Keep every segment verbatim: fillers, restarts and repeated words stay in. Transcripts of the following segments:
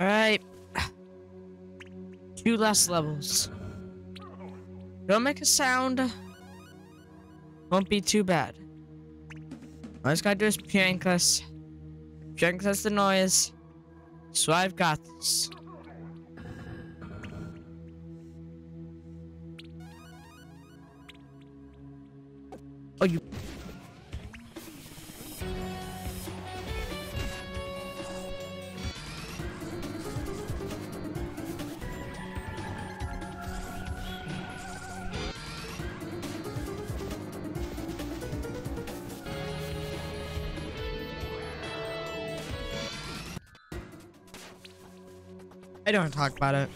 Alright. Two last levels. Don't make a sound. Won't be too bad. All I just gotta do is prank us. Prank us the noise. So I've got this. Oh, you. I don't want to talk about it.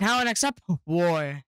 Now, next up, war.